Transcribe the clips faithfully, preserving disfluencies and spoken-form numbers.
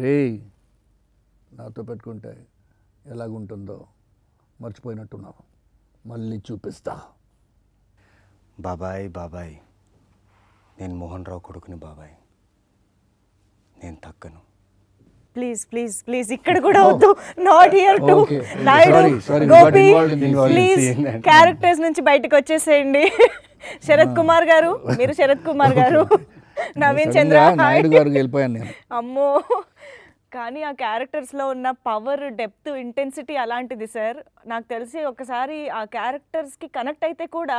రే నాతో పెట్టుకుంటే ఎలాగుంటుందో మర్చిపోయినట్టున్నావు, మళ్ళీ చూపిస్తా. బాబాయ్ బాబాయ్, నేను మోహన్ రావు కొడుకుని బాబాయ్, నేను తక్కను. ప్లీజ్ ప్లీజ్ ప్లీజ్ ఇక్కడ కూడా వద్దు. Not here to Naidu Gopi, please characters నుంచి బయటకు వచ్చేసేయండి. శరత్ కుమార్ గారు, మీరు శరత్ కుమార్ గారు, నవీన్ చంద్ర గారు. అమ్మో, కానీ ఆ క్యారెక్టర్స్లో ఉన్న పవర్, డెప్త్, ఇంటెన్సిటీ అలాంటిది సార్. నాకు తెలిసి ఒకసారి ఆ క్యారెక్టర్స్కి కనెక్ట్ అయితే కూడా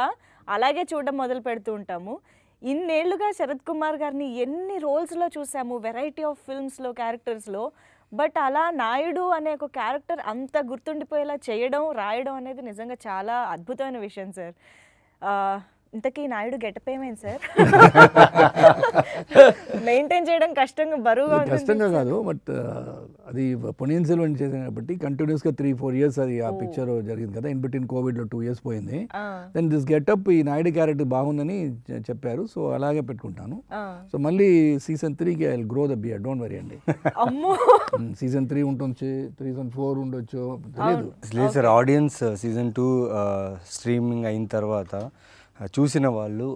అలాగే చూడడం మొదలు పెడుతూ ఉంటాము. ఇన్నేళ్లుగా శరత్ కుమార్ గారిని ఎన్ని రోల్స్లో చూసాము, వెరైటీ ఆఫ్ ఫిల్మ్స్లో, క్యారెక్టర్స్లో. బట్ అలా నాయుడు అనే ఒక క్యారెక్టర్ అంత గుర్తుండిపోయేలా చేయడం, రాయడం అనేది నిజంగా చాలా అద్భుతమైన విషయం సార్. ఇంతకీ నాయుడు గెటప్ ఏమైంది సార్? మెయింటైన్ చేయడం కష్టంగా, బరువుగా, కష్టంగా కాదు. బట్ అది పొనియన్ సెల్వన్ చేసినప్పటికీ కంటిన్యూస్గా త్రీ ఫోర్ ఇయర్స్ అది ఆ పిక్చర్ జరిగింది కదా. ఇన్ బిట్వీన్ కోవిడ్లో టూ ఇయర్స్ పోయింది. దెన్ దిస్ గెటప్, ఈ నాయుడు క్యారెక్టర్ బాగుందని చెప్పారు, సో అలాగే పెట్టుకుంటాను. సో మళ్ళీ సీజన్ త్రీకి I will grow the beard, don't worry అండి. సీజన్ త్రీ ఉండొచ్చు, సీజన్ ఫోర్ ఉండొచ్చు, లేదు sir. Audience season two streaming అయిన తర్వాత చూసిన వాళ్ళు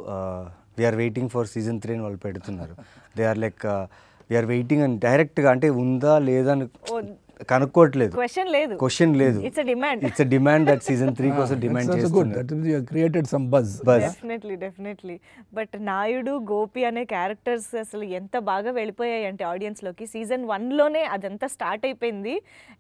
we're waiting for season three అని వాళ్ళు పెడుతున్నారు. They are like we're waiting అని డైరెక్ట్గా, అంటే ఉందా లేదా అని కనుక్కోవట్లేదు. క్వశ్చన్ లేదు, క్వశ్చన్ లేదు. It's a demand, it's a demand that season three కోసం డిమాండ్ చేస్తున్నారు. That you have created some buzz. Definitely definitely. But Naidu, Gopi అనే క్యారెక్టర్స్ అసలు ఎంత బాగా వెళ్ళిపోయాయి అంటే ఆడియన్స్ లోకి. సీజన్ వన్ లోనే అదంతా స్టార్ట్ అయిపోయింది.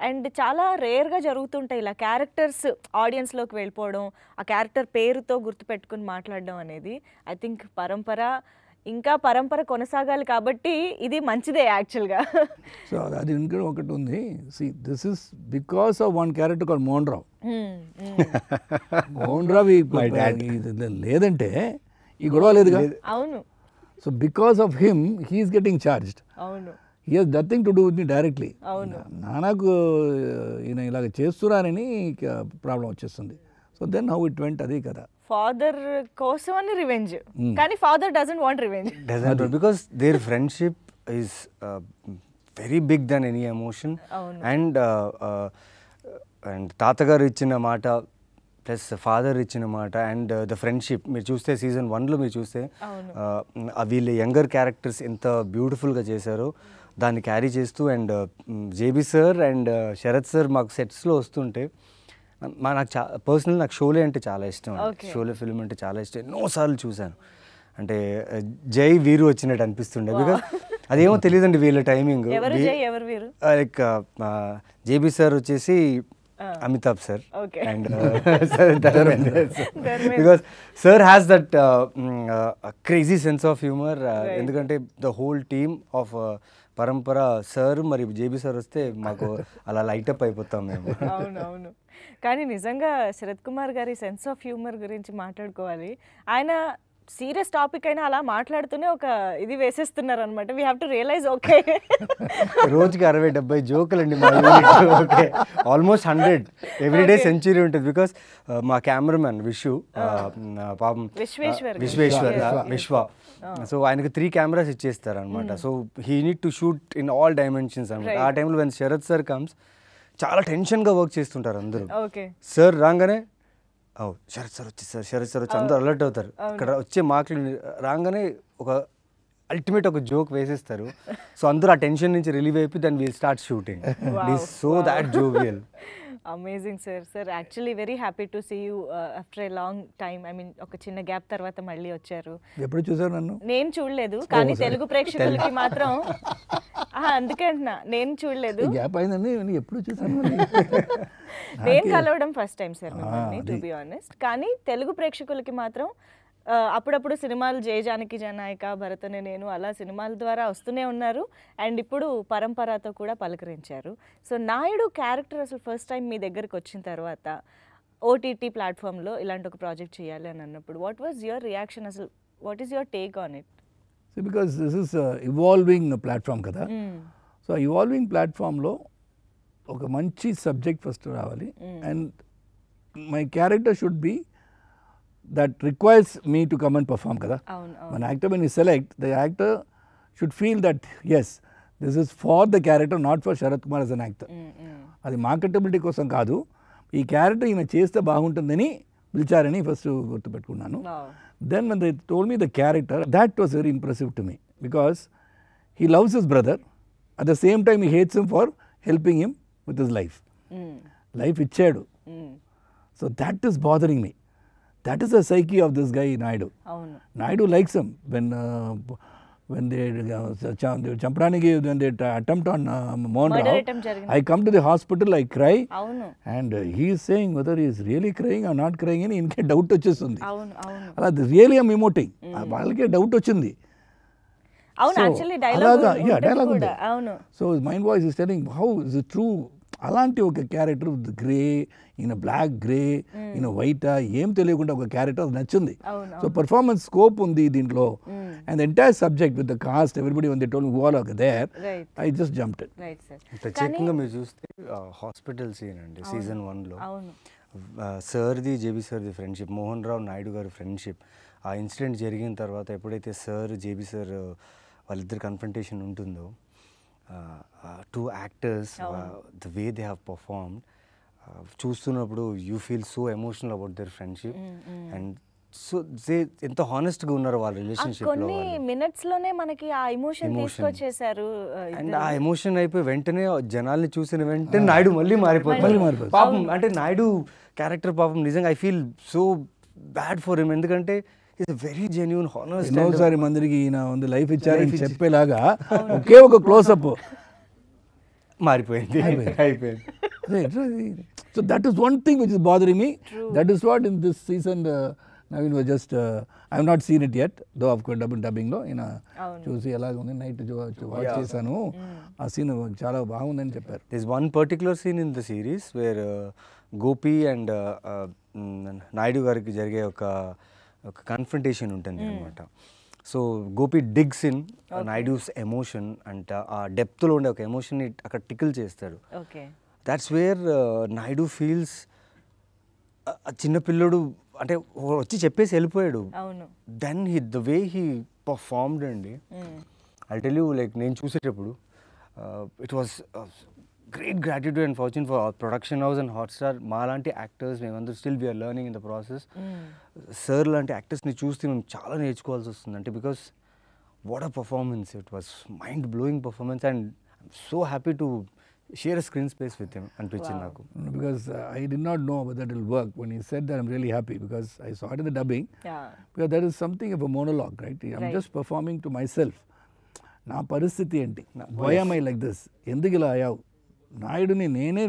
అండ్ చాలా రేర్ గా జరుగుతుంటాయి ఇలా క్యారెక్టర్స్ ఆడియన్స్ లోకి వెళ్ళిపోవడం, ఆ క్యారెక్టర్ పేరుతో గుర్తుపెట్టుకుని మాట్లాడడం అనేది. ఐ థింక్ పరంపర, ఇంకా పరంపర కొనసాగాలి కాబట్టి ఇది మంచిదే యాక్చువల్గా. సో అది ఇంకా ఒకటి ఉంది. See this is because of one character call Mohan Rao. Mohan Rao లేదంటే ఈ గొడవ లేదు కదా. అవును. So because of him he is getting charged. అవును. He has nothing to do with me directly. అవును. నాకు ఈయన ఇలాగ చేస్తున్నారని ప్రాబ్లం వచ్చేస్తుంది. So then how it went అదే కదా. ఫాదర్ కోసం అని రివెంజ్, కానీ father doesn't want revenge, doesn't, because there friendship is very big then any emotion. And and తాతగారు ఇచ్చిన మాట ప్లస్ ఫాదర్ ఇచ్చిన మాట అండ్ ద ఫ్రెండ్షిప్. మీరు చూస్తే సీజన్ వన్లో మీరు చూస్తే వీళ్ళ యంగర్ క్యారెక్టర్స్ ఎంత బ్యూటిఫుల్గా చేశారో దాన్ని క్యారీ చేస్తూ. And JB sir and Sharath sir మాకు సెట్స్లో వస్తుంటే, మా నాకు చా పర్సనల్ నాకు షోలే అంటే చాలా ఇష్టం. షోలే ఫిల్మ్ అంటే చాలా ఇష్టం, ఎన్నోసార్లు చూశాను. అంటే జై వీరు వచ్చినట్టు అనిపిస్తుండే, బికాజ్ అదేమో తెలియదండి వీళ్ళ టైమింగ్. లైక్ జేబీ సార్ వచ్చేసి Amitabh sir and because sir has that crazy sense of humour. ఎందుకంటే the whole team of Parampara sir, మరి జేబీ సార్ వస్తే మాకు అలా లైటప్ అయిపోతాం మేము. అవునవును. కానీ నిజంగా శరత్ కుమార్ గారి సెన్స్ ఆఫ్ హ్యూమర్ గురించి మాట్లాడుకోవాలి. ఆయన సీరియస్ టాపిక్ అయినా అలా మాట్లాడుతూనే ఒక ఇది వేసేస్తున్నారు అనమాట. We have to realise. Okay, రోజుకి అరవై డెబ్బై జోకులు అండి మా unit. Okay, almost hundred everyday century ఉంటుంది. బికాస్ మా కెమెరామెన్ విషు, పాపం విశ్వేశ్వర్ విశ్వేశ్వర్ విశ్వ, సో ఆయనకు త్రీ కెమెరాస్ ఇచ్చేస్తారు అనమాట. So he need to shoot in all dimensions అనమాట. ఆ టైంలో వెన్ శరత్ సార్ కమ్స్, చాలా టెన్షన్గా వర్క్ చేస్తుంటారు అందరూ. సార్ రాగానే అవు శరత్ సార్ వచ్చి సార్ శరత్ సార్ వచ్చి అందరూ అలర్ట్ అవుతారు. ఇక్కడ వచ్చే మార్కులు రాగానే ఒక అల్టిమేట్ ఒక జోక్ వేసేస్తారు. సో అందరూ ఆ టెన్షన్ నుంచి రిలీవ్ అయిపోయి then we'll start shooting. So that jovial. Amazing sir. Sir actually very happy to see you after a long time. I mean ఒక చిన్న గ్యాప్ తర్వాత మళ్ళీ వచ్చారు. ఎప్పుడు చూసారు నన్ను? నేను చూడలేదు, కానీ తెలుగు ప్రేక్షకులకి మాత్రం, అందుకే అంటున్నా నేను చూడలేదు. గ్యాప్ అయిందండి, ఎప్పుడు చూసాను నేను కలవడం ఫస్ట్ టైం సార్ మిమ్మల్ని, టు బి ఆనెస్ట్. కానీ తెలుగు ప్రేక్షకులకి మాత్రం అప్పుడప్పుడు సినిమాలు, జయ జానకి జనాయక, భరతనే నేను, అలా సినిమాల ద్వారా వస్తూనే ఉన్నారు. అండ్ ఇప్పుడు పరంపరతో కూడా పలకరించారు. సో నాయుడు క్యారెక్టర్ అసలు ఫస్ట్ టైం మీ దగ్గరికి వచ్చిన తర్వాత ఓటీటీ ప్లాట్ఫామ్లో ఇలాంటి ఒక ప్రాజెక్ట్ చేయాలి అని అన్నప్పుడు వాట్ వాజ్ యువర్ రియాక్షన్? అసలు what is your take on it? So because this is evolving platform కదా. సో ఇవాల్వింగ్ ప్లాట్ఫామ్లో ఒక మంచి సబ్జెక్ట్ ఫస్ట్ రావాలి. And my character should be that requires me to come and perform kada. When actor when you select, the actor should feel that yes, This is for the character, not for Sarath Kumar as an actor. That is marketability kosam kaadu. This character he chesthe baagundundani pilcharani first gurtu pettukunnanu. Then when they told me the character, that was very impressive to me because he loves his brother. At the same time he hates him for helping him with his life. Mm. Life ichadu. Mm. So that is bothering me. That is the psyche of this guy Naidu. Avunu. Naidu likes him when uh, when they Champraniki uh, when they attempt on uh, Mohan Rao. I come to the hospital, I cry. Avunu. And uh, he is saying whether he is really crying or not crying ani inke doubt vachestundi. Avunu avunu. Ala really am emoting. Valke doubt vachindi. Avunu so, actually dialogue. Ala, yeah, dialogue. Avunu. So his mind voice is telling how is it true? అలాంటి ఒక character grey ఈయన black grey ఈయన white ఏం తెలియకుండా ఒక character నచ్చింది so performance scope ఉంది దీంట్లో and entire subject with the cast everybody one they told me all are there I just jumped it right sir checking మీరు చూస్తే హాస్పిటల్ సీన్ అండి సీజన్ one లో సర్ది జేబీ సర్ది ఫ్రెండ్షిప్ మోహన్ రావు నాయుడు గారి ఫ్రెండ్షిప్ ఆ ఇన్సిడెంట్ జరిగిన తర్వాత ఎప్పుడైతే సర్ జేబీ సర్ వాళ్ళిద్దరు కన్ఫ్రంటేషన్ ఉంటుందో Uh, uh, two actors, oh. uh, the way they have performed, uh, choostunappudu, you feel so emotional about their friendship, mm, mm. and so they, ento honest ga unnaru vaalla relationship lo. Konni minutes lone manaki aa emotion teeskochesaru. And aa emotion ayipoyi ventane janalni choosina ventane Naidu malli maaripodu. Malli maaripodu. Paapam ante Naidu character paapam nijanga I feel so bad for him endukante is a very genuine honest no sari mandiriki na und life ichari cheppe laga oke oka close up maripoyindi aipoyindi so that is one thing which is bothering me. True. That is what in this season uh, Naveen was just uh, I have not seen it yet though of course dubbing dubbing lo ina chusi elaga undi night watch chesanu aa scene chaala baagundani chepparu. There is one particular scene in the series where uh, Gopi and uh, uh, Naidu gariki jarige oka ఒక confrontation ఉంటుంది అనమాట. So Gopi digs in Naidu's emotion అంట ఆ డెప్త్లో ఉండే ఒక ఎమోషన్ని అక్కడ tickle చేస్తాడు. దాట్స్ వేర్ నైడు ఫీల్స్ చిన్నపిల్లడు అంటే వచ్చి చెప్పేసి వెళ్ళిపోయాడు. Then he the way he performed అండి ఐ టెల్ యూ లైక్ నేను చూసేటప్పుడు it was great gratitude and fortune for production house and Hotstar. మా లాంటి యాక్టర్స్ మేమందరూ still we are learning in the process. Sir లాంటి యాక్టర్స్ని చూస్తే మేము చాలా నేర్చుకోవాల్సి వస్తుంది అంటే because what a performance. It was mind blowing performance and I'm so happy to share a screen space with him అనిపించింది నాకు. Because I did not know about that will work when he said that I'm really happy because I saw it in the dubbing because that is something of a monologue right I'm just performing to myself. నా పరిస్థితి ఏంటి why am I like this ఎందుకు ఇలా అయ్యావు నాయుడిని నేనే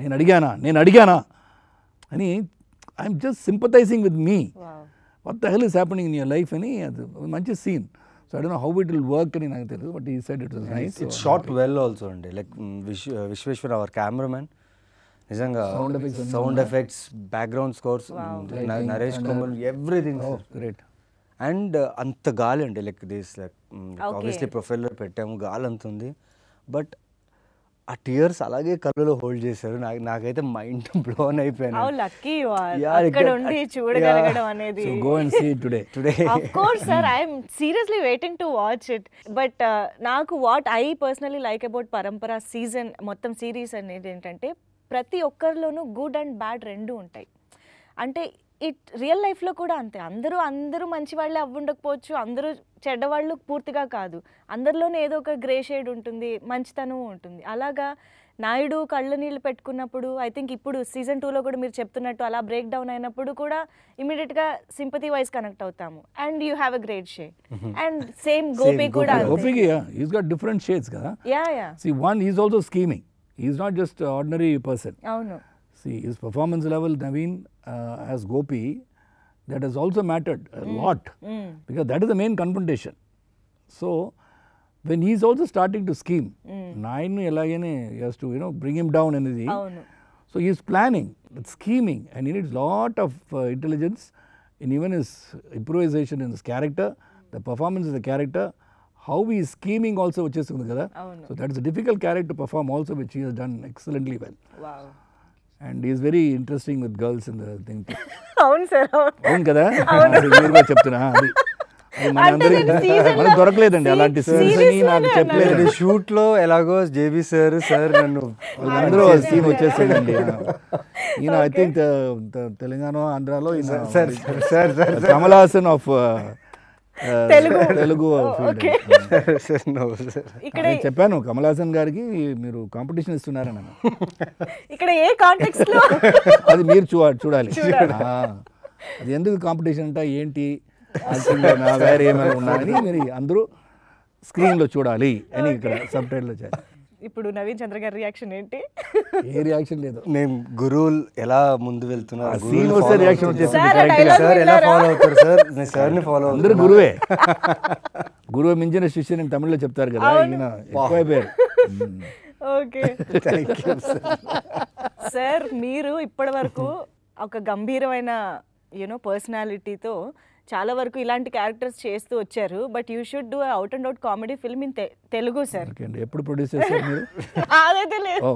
నేను అడిగానా నేను అడిగానా అని I'm just sympathising with me what the hell is happening in your life అని అది మంచి scene. So I don't know how it will work అని నాకు తెలియదు but he said it was nice. It's shot well also అండి like Vishweshwar our cameraman నిజంగా sound effects background scores Naresh Kumar everything great. And అంత గాలి అండి like this like obviously profiler పెట్టాము గాలి అంత ఉంది బట్ ఆ టియర్స్ అలాగే కళ్ళలో హోల్డ్ చేశారు. నాకు నాకైతే మైండ్ బ్లోన్ అయిపోయాను. హౌ లక్కీ యు ఆర్ అక్కడ ఉండి చూడగలగడం అనేది. So go and see today today of course sir I am seriously waiting to watch it. But నాకు what I personally like about Parampara season మొత్తం సిరీస్ అనేది ఏంటంటే ప్రతి ఒక్కరిలోనూ గుడ్ అండ్ బ్యాడ్ రెండు ఉంటాయి. అంటే ఇట్ రియల్ లైఫ్లో కూడా అంతే. అందరూ అందరూ మంచి వాళ్ళే అవ్వుండకపోవచ్చు, అందరూ చెడ్డవాళ్ళు పూర్తిగా కాదు, అందరిలోనే ఏదో ఒక గ్రే షేడ్ ఉంటుంది, మంచితనం ఉంటుంది. అలాగా నాయుడు కళ్ళు నీళ్ళు పెట్టుకున్నప్పుడు ఐ థింక్ ఇప్పుడు సీజన్ టూలో కూడా మీరు చెప్తున్నట్టు అలా బ్రేక్ డౌన్ అయినప్పుడు కూడా ఇమీడియట్గా సింపతి వైజ్ కనెక్ట్ అవుతాము and you have a great shade. And same Gopi కూడా డిఫరెంట్ షేడ్స్ కదా. అవును. See, his performance level, Naveen, uh, as Gopi, that has also mattered a mm. lot mm. because that is the main confrontation. So, when he is also starting to scheme, Nine elagene, he has to you know bring him down and everything. Oh, no. So he is planning, but scheming, and he needs lot of uh, intelligence in even his improvisation in his character, the performance of the character, how he is scheming also, which is kada. Oh, no. So that is a difficult character to perform also, which he has done excellently well. Wow. And he is very interesting with girls in the thing. Avun sir. Avun kada. Avun kada. Avun kada. మనకు దొరకలేదండి అలాంటి sir. Shoot లో ఎలాగో JB sir sir నన్ను అందరూ scene వచ్చేసానండి. నేను I think Telangana ఆంధ్రాలో sir sir sir Kamal Haasan of Telugu. చెప్పాను కమలాసన్ గారికి మీరు కాంపిటీషన్ ఇస్తున్నారని. ఇక్కడ ఏ కాంటెక్స్ట్ లో అది మీరు చూడాలి. అది ఎందుకు కాంపిటీషన్ అంట ఏంటి వేరే ఏమైనా ఉన్నారని మీరు అందరూ స్క్రీన్ లో చూడాలి అని ఇక్కడ సబ్ టైటిల్ లో చేయాలి. ఇప్పుడు నవీన్ చంద్ర గారి రియాక్షన్ ఏంటి? ఏ రియాక్షన్ లేదు. నేను గురువులు ఎలా ముందు వెళ్తున్నారు అందరూ గురువే, గురువు మించిన శిష్యుని తమిళలో చెప్తారు కదా, ఈయన ఎక్కువైపోయారు. సార్ మీరు ఇప్పటి వరకు ఒక గంభీరమైన యూనో పర్సనాలిటీతో చాలా వరకు ఇలాంటి క్యారెక్టర్స్ చేస్తూ వచ్చారు, but you should do out and out comedy film in Telugu sir. ఎప్పుడు ప్రొడ్యూస్ చేశారు మీరు? అదైతే లేదు.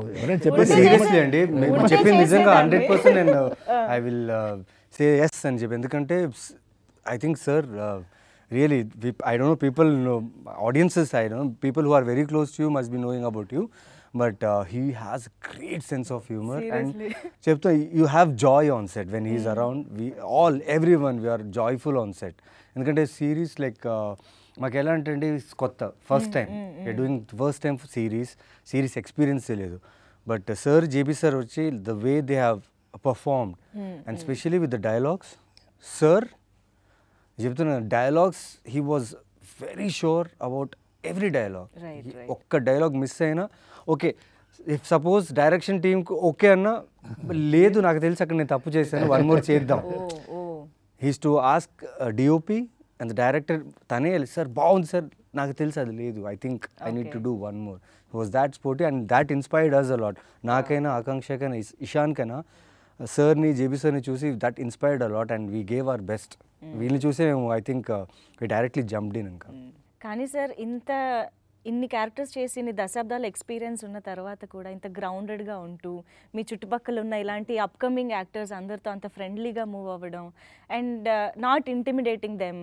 చెప్పండి సీరియస్లీ అండి, నేను చెప్పి నిజంగా hundred percent and I will say yes అని చెప్పి. ఎందుకంటే I think sir really we, I don't know people know audiences, I don't know people who are very close to you must be knowing about you, but uh, he has great sense of humor. Seriously? And Chepta, you have joy on set when he is mm. around. We all, everyone, we are joyful on set. And kind of series like makela antandi is kotta first time mm, mm, mm. we are doing first time for series series experience ledu, but uh, sir J B sir vachi the way they have performed mm, and mm. especially with the dialogues. Sir Jeptuna dialogues, he was very sure about every dialogue. Right, right. Okka dialogue miss aina, okay, if suppose direction team ku okay anna ledu naaku telusu akkade nenu tappu chesanu one more cheddam. Oh oh. He used to ask uh, D O P and the director tane sir bound sir naaku telusu adu ledu, I think okay. I need to do one more. He was that sporty and that inspired us a lot. Naakaina Akanksha kana Ishan kana uh, sir ni J B sir ni chusi that inspired a lot and we gave our best. వీళ్ళని చూసే మేము I think directly jumped in. ఇంకా కానీ sir ఇంత ఇన్ని characters చేసి ఇన్ని దశాబ్దాల ఎక్స్పీరియన్స్ ఉన్న తర్వాత కూడా ఇంత గ్రౌండెడ్గా ఉంటూ మీ చుట్టుపక్కల ఉన్న ఇలాంటి అప్కమింగ్ యాక్టర్స్ అందరితో అంత ఫ్రెండ్లీగా మూవ్ అవ్వడం and not intimidating them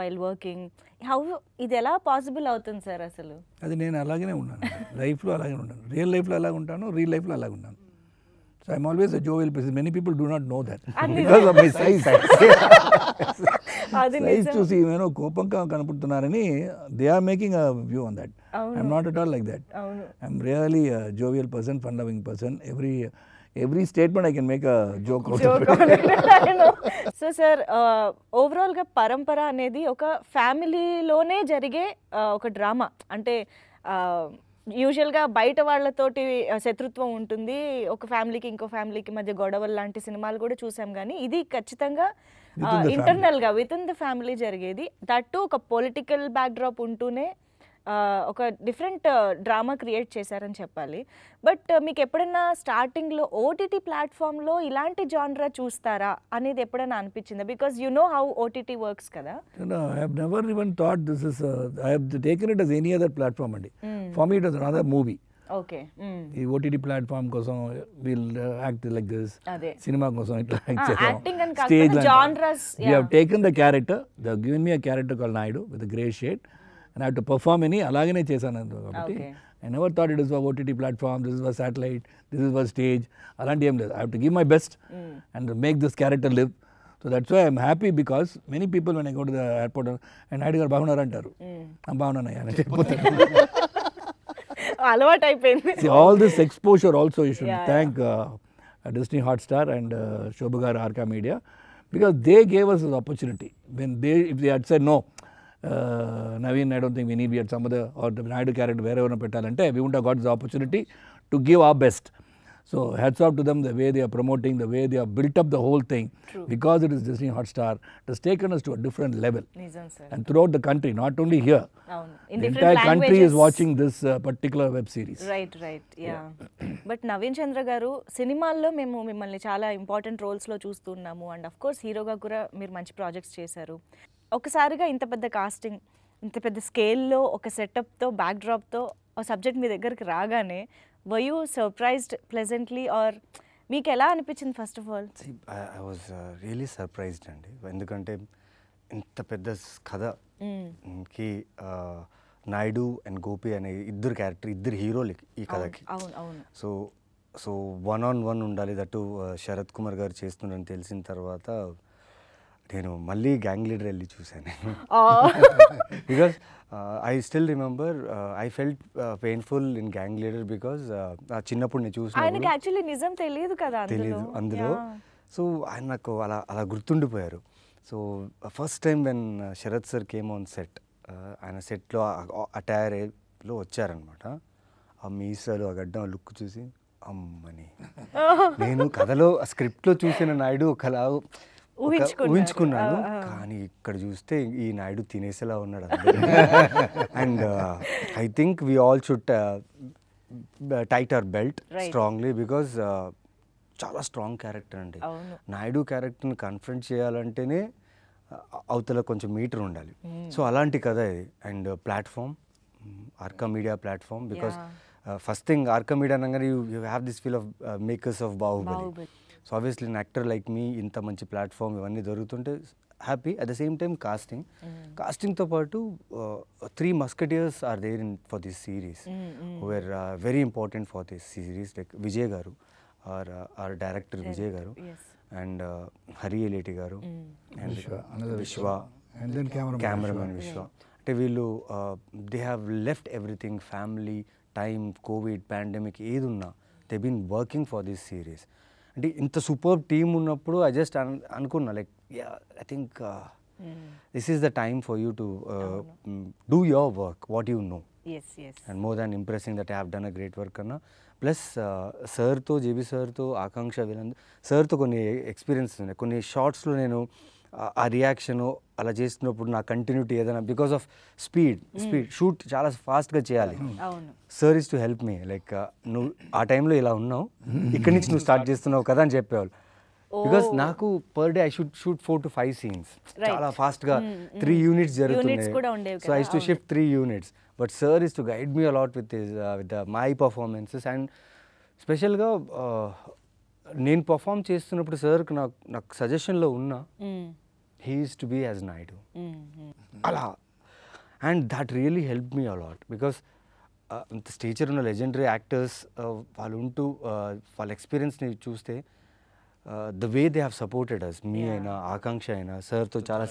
while working, how ఇది ఎలా పాసిబుల్ అవుతుంది సార్? అసలు అది నేను అలాగే ఉన్నాను లైఫ్లో, అలాగే ఉన్నాను రియల్ లైఫ్లో, అలాగే ఉంటాను రియల్ లైఫ్లో అలాగే ఉన్నాను. So I'm always a jovial person. Many people do not know that because of my size. I used to see, you know, kopanka kanaputunarani. They are making a view on that. Oh, I'm no. not at all like that. Oh, no. I'm really a jovial person, fun-loving person. Every every statement I can make a joke out joke of it. I know. So sir, uh, overall ga parampara anedi oka family lone jarige uh, oka drama ante. Uh, యూజువల్గా బయట వాళ్ళతోటి శత్రుత్వం ఉంటుంది, ఒక ఫ్యామిలీకి ఇంకో ఫ్యామిలీకి మధ్య గొడవలు లాంటి సినిమాలు కూడా చూసాం, కానీ ఇది ఖచ్చితంగా ఇంటర్నల్గా విత్ ఇన్ ద ఫ్యామిలీ జరిగేది. దట్ టు ఒక పొలిటికల్ బ్యాక్డ్రాప్ ఉంటూనే ఒక డిఫరెంట్ డ్రామా క్రియేట్ చేశారని చెప్పాలి. బట్ మీకు ఎప్పుడైనా స్టార్టింగ్లో ఓటీటీ ప్లాట్ఫామ్లో ఇలాంటి జానరా చూస్తారా అనేది ఎప్పుడైనా అనిపించిందా? Because you know how OTT works కదా. I have never even thought this is, I have taken it as any other platform అండి. For me it was another movie. Okay. ఈ ఓటీటీ ప్లాట్ఫామ్ కోసం విల్ యాక్ట్ లైక్ దిస్, సినిమా కోసం ఇట్లా acting and stage genres. You have taken the character, they have given me a character called Naidu with a grey shade. I had to perform any alagane chesanu kabatti. I never thought it is for O T T platform, this is for satellite, this is for stage, alanti em ledhu. I have to give my best mm. and make this character live. So that's why I'm happy, because many people when I go to the airport and I go baagunaru antaru, I am baagunanaya ani chepputanu alawat ayipoyindi. See, all this exposure also you should yeah, thank yeah. Uh, Disney Hotstar and uh, Shobhagar Arka Media, because they gave us this opportunity. When they, if they had said no, Uh, Naveen, I don't think we need we had some other or the Naidu character wherever petalante, we wouldn't have got this opportunity to give our best. So hats off to them, the way they are promoting, the way they have built up the whole thing. True. Because it is Disney Hotstar, it has taken us to a different level. Nizam, sir. And throughout the country, not only here. Oh, in the entire languages. Country is watching this uh, particular web series. Right, right, yeah. yeah. But Naveen Chandra garu, cinema lo memu mimmalni chaala important roles lo chustunnamu, and of course hero ga kuda meer manchi projects chesaru. ఒకసారిగా ఇంత పెద్ద casting, ఇంత పెద్ద స్కేల్లో, ఒక సెటప్తో, బ్యాక్డ్రాప్తో ఒక subject మీ దగ్గరికి రాగానే were you surprised pleasantly, or మీకు ఎలా అనిపించింది? First of all I was really surprised అండి. ఎందుకంటే ఇంత పెద్ద కథకి నాయుడు అండ్ గోపి అనే ఇద్దరు క్యారెక్టర్ ఇద్దరు హీరోలకి ఈ కథకి. So so one on one ఉండాలి. దట్టు శరత్ కుమార్ గారు చేస్తున్నారని తెలిసిన తర్వాత నేను మళ్ళీ గ్యాంగ్ లీడర్ వెళ్ళి చూశాను. Because I still remember I felt painful in gang leader because ఆ చిన్నప్పుడు నేను చూసిన నిజం తెలియదు కదా తెలియదు అందులో. సో ఆయన నాకు అలా అలా గుర్తుండిపోయారు. So first time when Sarath sir came on set, ఆయన సెట్లో అటైర్లో వచ్చారనమాట. ఆ మీసాలు ఆ గడ్డం ఆ లుక్ చూసి అమ్మని నేను కథలో ఆ స్క్రిప్ట్లో చూసిన నాయుడు ఒకలా ఊహించుకున్నాను, కానీ ఇక్కడ చూస్తే ఈ నాయుడు తినేసేలా ఉన్నాడు. And I think we all should tight our belt strongly because చాలా స్ట్రాంగ్ క్యారెక్టర్ అండి. నాయుడు క్యారెక్టర్ని కన్ఫ్రంట్ చేయాలంటేనే అవతల కొంచెం మీటర్ ఉండాలి. సో అలాంటి కథ ఇది. And platform Arka media platform because first thing Arka media అనగానే you you have this feel of makers of Baahubali. So obviously an actor like me ఇంత మంచి ప్లాట్ఫామ్ ఇవన్నీ దొరుకుతుంటే happy. At the same time casting కాస్టింగ్తో పాటు three musketeers are there in for this series were very important for this series like Vijay గారు are are director Vijay గారు and Hari Yeleti గారు and విశ్వ కెమెరామెన్ విశ్వ. అంటే వీళ్ళు they have left everything family time Covid pandemic ఏది ఉన్నా they been working for this series. అంటే ఇంత సూపర్ టీమ్ ఉన్నప్పుడు ఐ జస్ట్ అనుకున్నా like I think this is the time for you to do your work what you know and more than impressing that I have done a great work అన్న. Plus సార్తో JB సార్తో ఆకాంక్ష వీళ్ళందరూ సార్తో కొన్ని experiences ఉన్నాయి. కొన్ని షార్ట్స్లో నేను ఆ రియాక్షను అలా చేస్తున్నప్పుడు నా కంటిన్యూటీ ఏదైనా because of speed speed shoot చాలా ఫాస్ట్గా చేయాలి. Sir is to help me like నువ్వు ఆ టైంలో ఇలా ఉన్నావు ఇక్కడి నుంచి నువ్వు స్టార్ట్ చేస్తున్నావు కదా అని చెప్పేవాళ్ళు. బికాస్ నాకు per day I should shoot four to five scenes చాలా ఫాస్ట్గా త్రీ యూనిట్స్ జరుగుతున్నాయి. So I to shift three units but sir is to guide me a lot with with my performances. And స్పెషల్గా నేను పర్ఫామ్ చేస్తున్నప్పుడు సార్కి నాకు నాకు సజెషన్లో ఉన్నా he is to be as Naidu అలా. And that really help me a lot because ఇంత స్టేచర్ ఉన్న లెజెండరీ యాక్టర్స్ వాళ్ళు ఉంటూ వాళ్ళ ఎక్స్పీరియన్స్ని చూస్తే the way they have supported us me అయినా ఆకాంక్ష అయినా సార్తో చాలా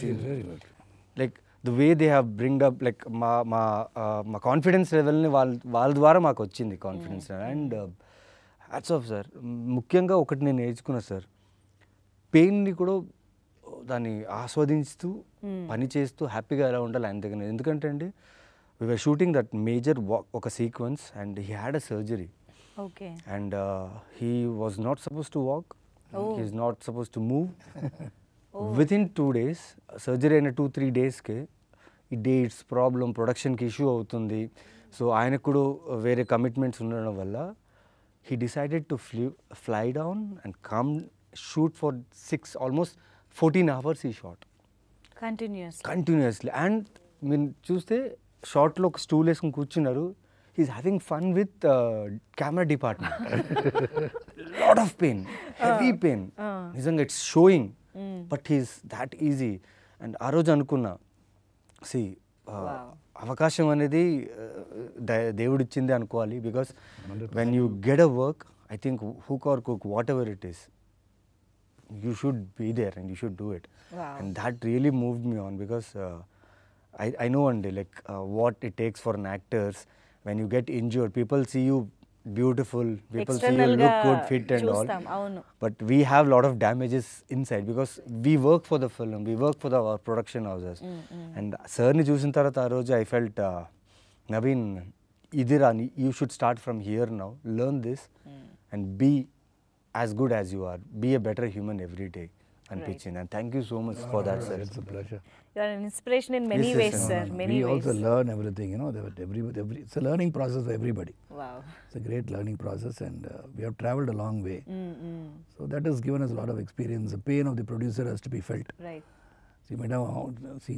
like the way they have bring up like మా మా మా కాన్ఫిడెన్స్ లెవెల్ని వాళ్ళ వాళ్ళ ద్వారా మాకు వచ్చింది confidence. And hats off sir. ముఖ్యంగా ఒకటి నేను నేర్చుకున్నా సార్ పెయిన్ని కూడా దాన్ని ఆస్వాదిస్తూ పని చేస్తూ హ్యాపీగా ఎలా ఉండాలి ఆయన దగ్గర. ఎందుకంటే అండి we were shooting that major walk ఒక sequence and he had a surgery and he was not suppose to walk he is not supposed to move. oh. Within two days surgery in two three days ke ee dates problem production ki issue avutundi. So ayana kudu vere commitments undana valla he decided to fly, fly down and come shoot for six almost fourteen hours he shot continuously continuously and min chuste shot lo stool eskon kuchunnaru. He is having fun with uh, camera department. Lot of pain, heavy uh, pain. Nizanga uh. it's showing, mm. but he is that easy. And aa roju anukunna. See, avakasham anedi devudu ichindi anukovali because when you get a work, I think hook or crook, whatever it is, you should be there and you should do it. Wow. And that really moved me on because uh, I I know one day like uh, what it takes for an actors. When you get injured, people see you beautiful, people External see you look good, fit and all. Them. But we have lot of damages inside because we work for the film, we work for the our production houses. Mm, mm. And sir ni chusin tarata aa roju I felt, uh, Naveen, Idirani, you should start from here now, learn this mm. and be as good as you are, be a better human every day. And right. pitch in. And thank you so much no, for no, that, no, sir. It's a pleasure. You are an inspiration in many yes, ways, yes, sir. No, no. Many we ways. We also learn everything, you know. Every, every, it's a learning process for everybody. Wow. It's a great learning process, and uh, we have travelled a long way. Mm-hmm. So that has given us a lot of experience. The pain of the producer has to be felt. Right. See, madam, see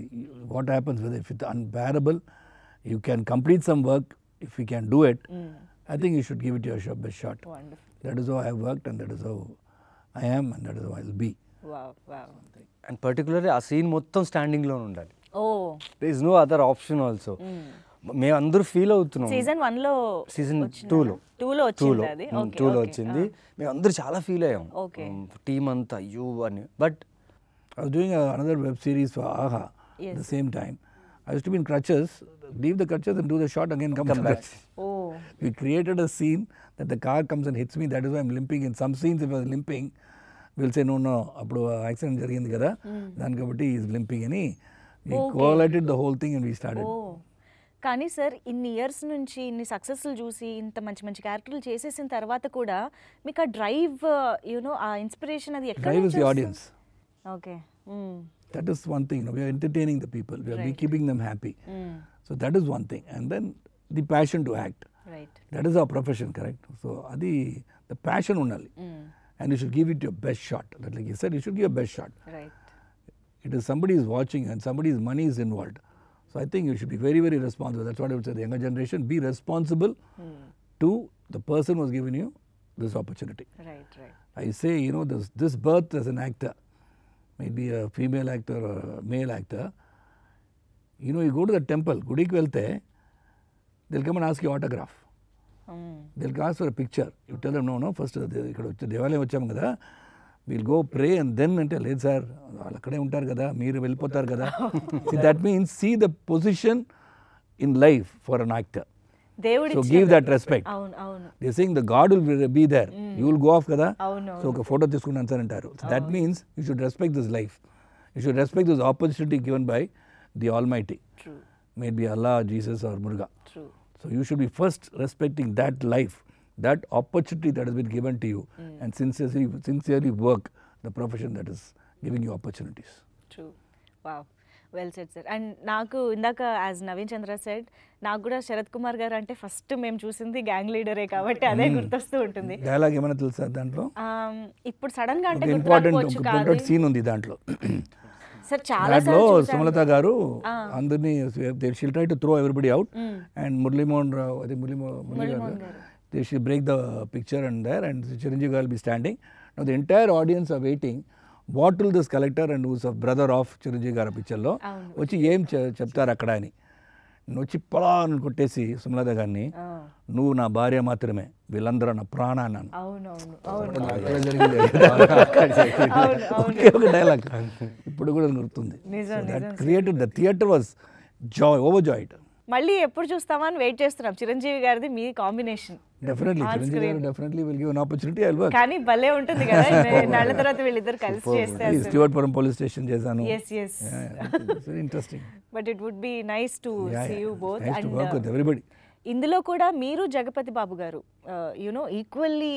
what happens with if it's unbearable. You can complete some work if we can do it. Mm. I think you should give it your best shot. Wonderful. That is how I have worked, and that is how I am, and that is how I will be. Wow, wow. And particularly, a scene mottham standing lo undali. Oh. There is no other option also. Mm. Me andaru feel avutunnam. Season one lo. Season two lo. Two lo ochindi adi. Okay. Two lo ochindi. Me andaru chala feel ayyam. Okay. Um, team anta you ani. But I was doing a, another web series for Aha. Yes. At the same time, I used to be in crutches. Leave the crutches and do the shot again. Come, come back. Oh. We created a scene that the car comes and hits me. That is why I'm limping. In some scenes, if I was limping, we'll say no, no. Appudu accident jarigindi kada. Dan kabatti is limping ani. We correlated the whole thing and we started. Oh. కానీ sir ఇన్ని years నుంచి ఇన్ని సక్సెస్లు చూసి ఇంత మంచి మంచి క్యారెక్టర్లు చేసేసిన తర్వాత కూడా మీకు ఆ డ్రైవ్ యూనో ఆ ఇన్స్పిరేషన్ అది ఎక్కడ నుంచి? Drive is the audience. Okay. That is one thing. We are entertaining the people. We are keeping them happy. So that is one thing. And then the passion to act. Right. That is our profession, correct? So అది the passion ఉండాలి. And you should give it your best shot. That like you said you should give your best shot. Right. It is somebody is watching and somebody's money is involved. So I think you should be very, very responsible. That's what I would say. The younger generation, be responsible mm. to the person who has given you this opportunity. Right, right. I say, you know, this this birth as an actor, maybe a female actor or a male actor. You know, you go to the temple, Gudiki velte, they'll come and ask you autograph. Mm. They'll ask for a picture. You tell them, no, no. First, ikkada devalayam vacham kada. We'll go pray and then until hey sir, akade untaru kada, meeru vellipotaru kada. See, that means see the position in life for an actor. So give that respect. Avun avun. They saying the God will be there. Mm. You will go off kada. Avun avun. So oka photo tesukunanu sir antaru. So that means you should respect this life. You should respect this opportunity given by the Almighty. True. Maybe Allah, Jesus, or Muruga. True. So you should be first respecting that life. That opportunity that has been given to you, mm. and sincerely, sincerely work the profession that is giving you opportunities. True. Wow. Well said, sir. And naaku indaka as Naveen Chandra said, naaku kuda Sarath Kumar garu ante first mem chusindi Gang Leader e kabatti ade gurtostu untundi. Dialogue emana telusa dantlo? Um ippudu sudden ga ante gurturakochu kaadu. Important scene undi dantlo. Sir chaala saru chusaru. Sumalata garu andarni they she'll try to throw everybody out, mm. and Murli Mohan Rao, adi Murli Mohan garu. They should break the picture and there, and Chiranjeevi will be standing. Now the entire audience are waiting. What will this collector and who's a brother of Chiranjeevi picture lo? Ochi em cheptaru akkada ani. Nochi pala anu kottesi Sumalata garni. Nuvu na bharya maatrame. Villandra na prana annanu. Avunu avunu. Avunu avunu. Dialogue. Ippudu kuda gurutundi. Nizam nizam. That created the theatre was joy, overjoyed. మళ్ళీ ఎప్పుడు చూస్తామని wait చేస్తున్నాం. చిరంజీవి గారిది మీ combination definitely Chiranjeevi గారు definitely will give an opportunity. I'll work. కానీ భలే ఉంటుంది కదా నాళ్ళ తర్వాత వీళ్ళిద్దరు కలిసి చేస్తారు. స్టీవర్ట్ పరం పోలీస్ స్టేషన్ చేశాను. Yes, yes. Very interesting. But it would be nice to yeah, see yeah. you both nice and to work uh, with everybody. ఇందులో కూడా మీరు జగపతి బాబు గారు యు నో ఈక్వల్లీ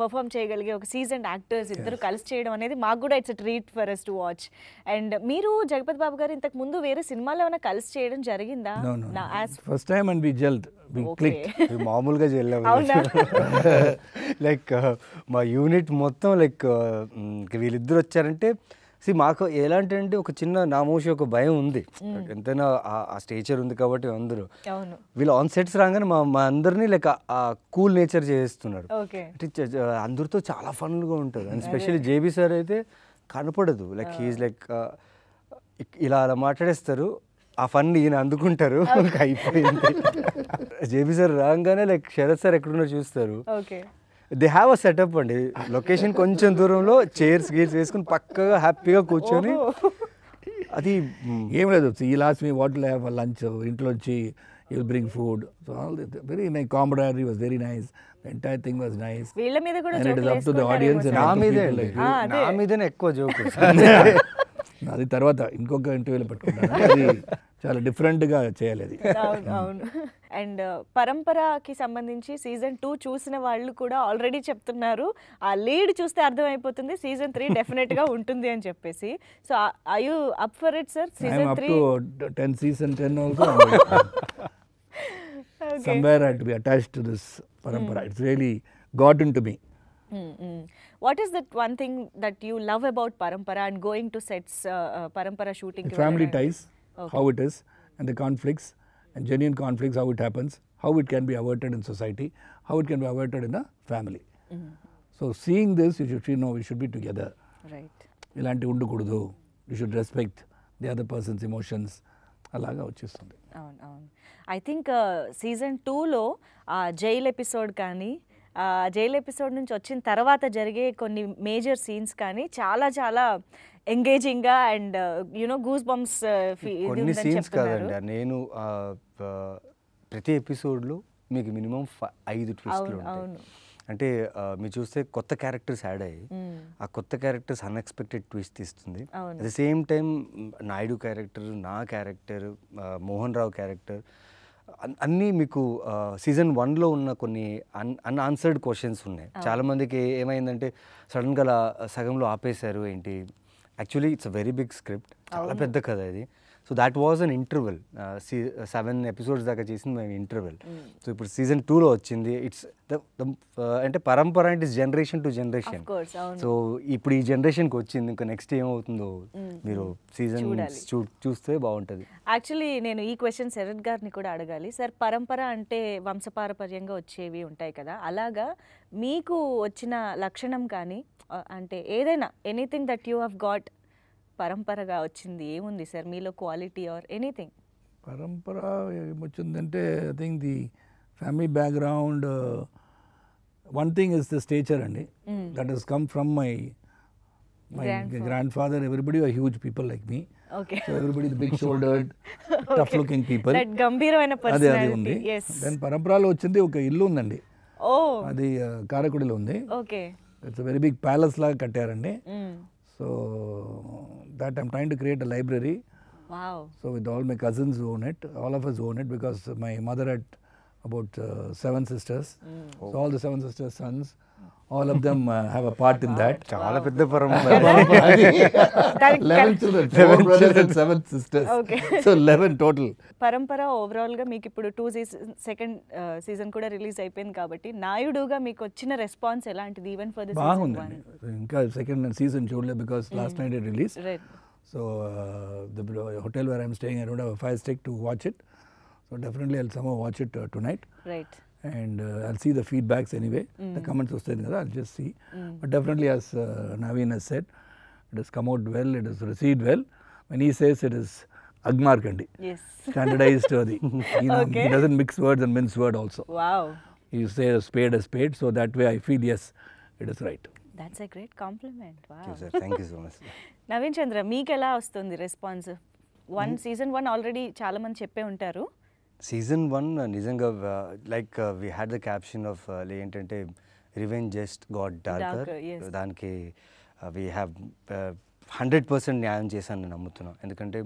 పర్ఫామ్ చేయగలిగే ఒక సీజన్ యాక్టర్స్ ఇద్దరు కలిసి చేయడం అనేది మాకు కూడా it's treat for us to watch. And మీరు జగపతి బాబు గారు ఇంతకు ముందు వేరే సినిమాలో ఏమైనా కలిసి చేయడం జరిగిందా? First time and we gelled, we clicked. We మామూలుగా జెల్లం లైక్ మా యూనిట్ మొత్తం లైక్ వీళ్ళిద్దరు వచ్చారంటే సి మాకు ఎలాంటి అంటే ఒక చిన్న నామోషి ఒక భయం ఉంది. ఎంతైనా ఆ స్టేచర్ ఉంది కాబట్టి అందరూ వీళ్ళు ఆన్ సెట్స్ రాగానే మా మా అందరినీ లైక్ ఆ కూల్ నేచర్ చేస్తున్నారు. అందరితో చాలా ఫన్గా ఉంటుంది. అండ్ స్పెషల్లీ జేబీ సార్ అయితే కనపడదు. లైక్ హీఈస్ లైక్ ఇలా అలా మాట్లాడేస్తారు. ఆ ఫన్ ఈయన అందుకుంటారు. అయిపోయింది. జేబీ సార్ రాగానే లైక్ శరత్ సార్ ఎక్కడున్నా చూస్తారు. దే హ్యావ్ అ సెటప్ అండి. లొకేషన్ కొంచెం దూరంలో చైర్స్ గీర్స్ వేసుకుని పక్కగా హ్యాపీగా కూర్చొని అది ఏం లేదు. ఈ లాస్ట్ మీ వాటిలో హ్యావ్ లంచ్ ఇంట్లో వచ్చి you will bring food. So all the very nice camaraderie was very nice. The entire thing was nice. వీళ్ళ మీద కూడా జోక్ వేసుకుంటారు. Up to the audience. నా మీదే నా మీదనే ఎక్కువ జోక్. అది తర్వాత ఇంకొక ఇంటర్వ్యూలో పెట్టుకుంటాను. అది చాలా డిఫరెంట్గా చేయాలి అది. అవును. అండ్ పరంపరకి సంబంధించి సీజన్ టూ చూసిన వాళ్ళు కూడా ఆల్రెడీ చెప్తున్నారు ఆ లీడ్ చూస్తే అర్థమైపోతుంది సీజన్ త్రీ డెఫినెట్గా ఉంటుంది అని చెప్పేసి. So I you up for it sir? Season three ten season ten also somewhere I to be attached to this Parampara. It's really gotten to me. Mm-hmm. What is that one thing that you love about Parampara and going to sets, uh, uh, Parampara shooting? The family ties, okay. How it is, and the conflicts, and genuine conflicts, how it happens, how it can be averted in society, how it can be averted in a family. Mm-hmm. So seeing this, you should you know we should be together. ఇలాంటివి ఉండకూడదు, you should respect the other persons emotions, అలాగా వచ్చేస్తుంది. అవును అవును. I think season టూలో jail episode కానీ, jail episode నుంచి వచ్చిన తర్వాత జరిగే కొన్ని మేజర్ సీన్స్ కానీ చాలా చాలా ఎంగేజింగ్గా అండ్ యూనో గూస్ బంప్స్ కొన్ని సీన్స్ కాదండి. నేను ప్రతి ఎపిసోడ్లో మీకు మినిమం ఐదు ట్విస్ట్లు ఉంటాయి. అంటే మీరు చూస్తే కొత్త క్యారెక్టర్స్ యాడ్ అయ్యాయి, ఆ కొత్త క్యారెక్టర్స్ అన్ఎక్స్పెక్టెడ్ ట్విస్ట్ ఇస్తుంది. At the same time Naidu character, నా క్యారెక్టర్, మోహన్ రావు క్యారెక్టర్ అన్నీ మీకు సీజన్ వన్లో ఉన్న కొన్ని అన్ అన్ఆన్సర్డ్ క్వశ్చన్స్ ఉన్నాయి. చాలామందికి ఏమైందంటే సడన్గా అలా సగంలో ఆపేశారు ఏంటి. Actually it's a very big script, చాలా పెద్ద కథ ఇది. So that was an interval, see seven episodes దాకా చేసింది మేము ఇంటర్వెల్. సో ఇప్పుడు సీజన్ టూలో వచ్చింది. ఇట్స్ ద అంటే పరంపర అంటే జనరేషన్ టు జనరేషన్. సో ఇప్పుడు ఈ జనరేషన్కి వచ్చింది, ఇంకా నెక్స్ట్ ఏమవుతుందో మీరు సీజన్ చూస్తే బాగుంటుంది. యాక్చువల్లీ నేను ఈ క్వశ్చన్ శరత్ గారిని కూడా అడగాలి. సార్, పరంపర అంటే వంశపారపర్యంగా వచ్చేవి ఉంటాయి కదా, అలాగా మీకు వచ్చిన లక్షణం కానీ అంటే ఏదైనా anything that you have got పరంపరగా వచ్చింది ఏముంది సార్ మీలో, క్వాలిటీ ఆర్ ఎనీథింగ్? పరంపర ఏమొచ్చిందంటే I think the family background. One thing is this nature అండి, that is come from my my grandfather. Everybody are huge people like me. So everybody is big shouldered tough looking people, గంభీరమైన personality. Then పరంపరలో వచ్చింది ఒక ఇల్లు ఉందండి, అది కారకుడిలో ఉంది. It's very big palace లాగా కట్టారండి. So that I'm trying to create a library. Wow. So with all my cousins own it, all of us own it, because my mother had about uh, seven sisters. Mm. Oh. So all the seven sisters' sons, all of them uh, have a part wow. in that. Chaala pedda parampara. eleven children, four brothers and seven sisters. Okay. So eleven total. Parampara overall ga meeku ippudu two season second uh, season kuda release ayipoyindi kabatti Nayudu ga meeku ochina response elantidi even for the season one? Inka second season chudle because mm. last night it released. Right. So uh, the hotel where I'm staying, I don't have a fire stick to watch it. So definitely I'll somehow watch it uh, tonight. Right. And uh, I'll see the feedbacks anyway. Mm. The comments are saying that I'll just see. Mm. But definitely, as uh, Naveen has said, it has come out well. It has received well. When he says it is Agmarkandi, yes, standardized story. You know, okay. He doesn't mix words and mince word also. Wow. He says a spade is spade, so that way I feel yes, it is right. That's a great compliment. Wow. Thank you, sir. Thank you so much. Naveen Chandra, meek ela vastundi response? One mm. season one already chaala mandi cheppe untaru. Season one నిజంగా like we had the caption of ఏంటంటే revenge just got darker. దానికి we have hundred percent న్యాయం చేశాను నేను నమ్ముతున్నాను. ఎందుకంటే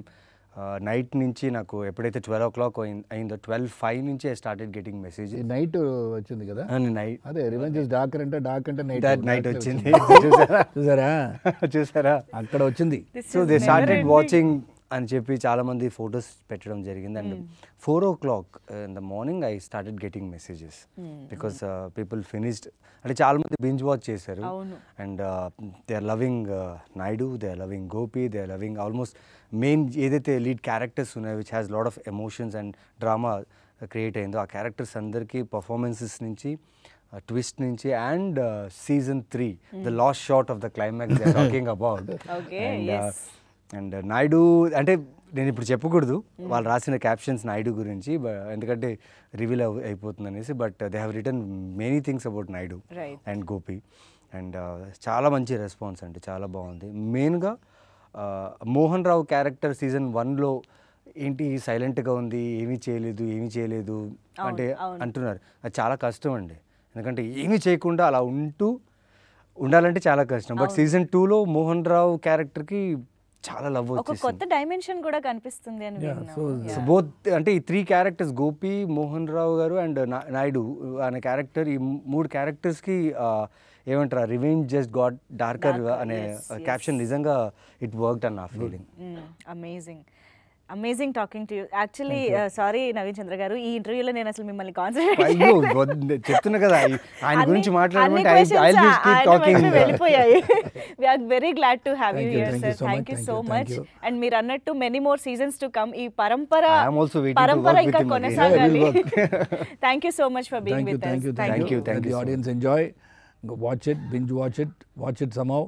night నుంచి నాకు ఎప్పుడైతే ట్వెల్వ్ ఓ క్లాక్ అయిందో ట్వెల్వ్ ఫైవ్ నుంచి I started getting message. Night వచ్చింది కదా, నైట్ అదే రివెంజ్ ఇస్ డార్కర్ అంటే డార్క్ అంటే నైట్ నైట్ వచ్చింది. చూసారా చూసారా అక్కడ వచ్చింది. సో దే స్టార్టెడ్ వాచింగ్ అని చెప్పి చాలామంది ఫొటోస్ పెట్టడం జరిగింది. And four o'clock in the morning I started getting messages because people finished. అంటే చాలామంది బింజ్ వాచ్ చేశారు. And they are loving Naidu, they are loving Gopi, they are loving almost main ఏదైతే lead characters ఉన్నాయో which has lot of emotions and drama create అయిందో ఆ characters అందరికీ performances నుంచి twist నుంచి and season three the last shot of the climax they are talking about. And Naidu అంటే నేను ఇప్పుడు చెప్పకూడదు వాళ్ళు రాసిన క్యాప్షన్స్ నాయుడు గురించి, ఎందుకంటే రివీల్ అయిపోతుంది అనేసి. But they have written many things about Naidu and Gopi. And చాలా మంచి రెస్పాన్స్ అండి, చాలా బాగుంది. మెయిన్గా మోహన్ రావు క్యారెక్టర్ సీజన్ వన్లో ఏంటి సైలెంట్గా ఉంది, ఏమీ చేయలేదు ఏమీ చేయలేదు అంటే అంటున్నారు. అది చాలా కష్టం అండి, ఎందుకంటే ఏమీ చేయకుండా అలా ఉంటూ ఉండాలంటే చాలా కష్టం. బట్ సీజన్ టూలో మోహన్ రావు క్యారెక్టర్కి చాలా లవ్ వచ్చింది, కొత్త డైమెన్షన్ కూడా కనిపిస్తుంది అని విన్నాను. సో బోత్ అంటే ఈ three characters Gopi, Mohan Rao garu and Naidu అనే క్యారెక్టర్, ఈ మూడు క్యారెక్టర్స్కి ఏమంటారు రివెంజ్ జస్ట్ గాట్ డార్కర్ అనే క్యాప్షన్ నిజంగా ఇట్ వర్క్డ్ అన్న నా feeling. Amazing amazing talking to you. Actually sorry Naveen Chandra garu, ఈ ఇంటర్వ్యూలో నేను అసలు మిమ్మల్ని కాన్సన్ట్రేట్ చెప్తున్నా కదా ఆయన గురించి మాట్లాడుతుంటే వెళ్ళిపోయాయి. We are very glad to have you here sir, thank you so much. And మీరు అన్నట్టు many more seasons to come, ఈ పరంపర పరంపర ఇంకా కొనసాగాలి. Thank you so much for being with us. Thank you. Thank you. The audience enjoy, watch it, binge watch it, watch it somehow.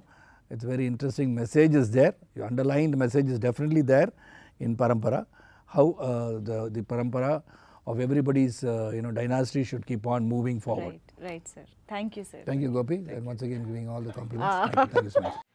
It's very interesting message is there. You underlined message is definitely there in Parampara. How uh, the, the Parampara of everybody's uh, you know dynasty should keep on moving forward. Right, right, sir. Thank you, sir. Thank you, Gopi, and once again giving all the compliments. Ah. Thank you, thank you so much.